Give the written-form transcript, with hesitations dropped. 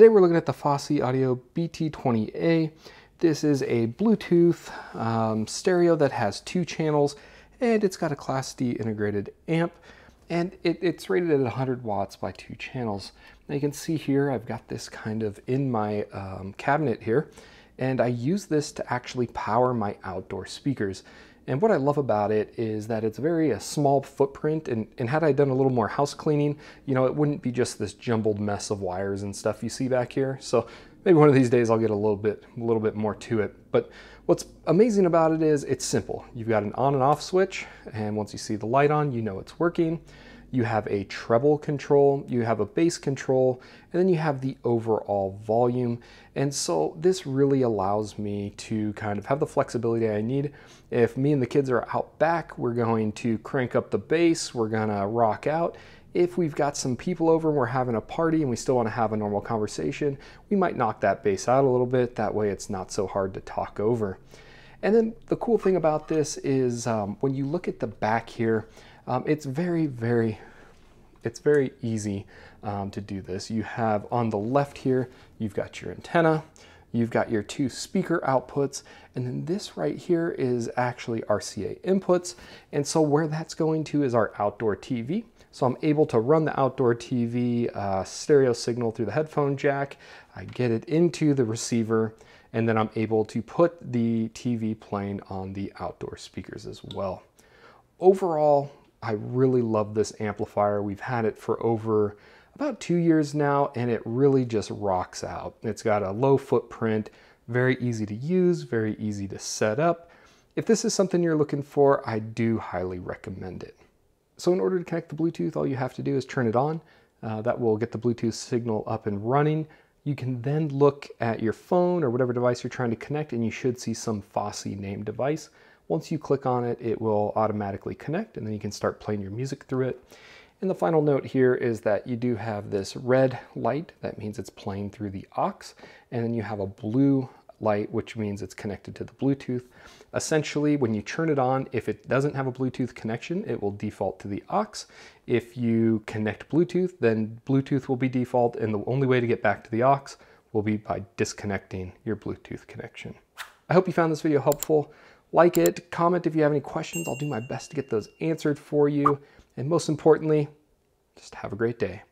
Today we're looking at the Fosi Audio BT20A. This is a Bluetooth stereo that has 2 channels, and it's got a Class D integrated amp, and it's rated at 100 watts by 2 channels. Now you can see here I've got this kind of in my cabinet here, and I use this to actually power my outdoor speakers. And what I love about it is that it's very a small footprint, and had I done a little more house cleaning, you know, it wouldn't be just this jumbled mess of wires and stuff you see back here. So maybe one of these days I'll get a little bit more to it. But what's amazing about it is it's simple. You've got an on and off switch, and once you see the light on, you know it's working. You have a treble control, you have a bass control, and then you have the overall volume. And so this really allows me to kind of have the flexibility I need. If me and the kids are out back, we're going to crank up the bass, we're gonna rock out. If we've got some people over and we're having a party and we still want to have a normal conversation, we might knock that bass out a little bit. That way it's not so hard to talk over. And then the cool thing about this is when you look at the back here, it's very easy to do this. You have on the left here, you've got your antenna, you've got your 2 speaker outputs, and then this right here is actually RCA inputs. And so where that's going to is our outdoor TV. So I'm able to run the outdoor TV stereo signal through the headphone jack. I get it into the receiver, and then I'm able to put the TV playing on the outdoor speakers as well. Overall, I really love this amplifier. We've had it for over about 2 years now, and it really just rocks out. It's got a low footprint, very easy to use, very easy to set up. If this is something you're looking for, I do highly recommend it. So in order to connect the Bluetooth, all you have to do is turn it on. That will get the Bluetooth signal up and running. You can then look at your phone or whatever device you're trying to connect, and you should see some Fosi named device. Once you click on it, it will automatically connect, and then you can start playing your music through it. And the final note here is that you do have this red light. That means it's playing through the aux, and then you have a blue light, which means it's connected to the Bluetooth. Essentially, when you turn it on, if it doesn't have a Bluetooth connection, it will default to the aux. If you connect Bluetooth, then Bluetooth will be default, and the only way to get back to the aux will be by disconnecting your Bluetooth connection. I hope you found this video helpful. Like it, comment if you have any questions. I'll do my best to get those answered for you. And most importantly, just have a great day.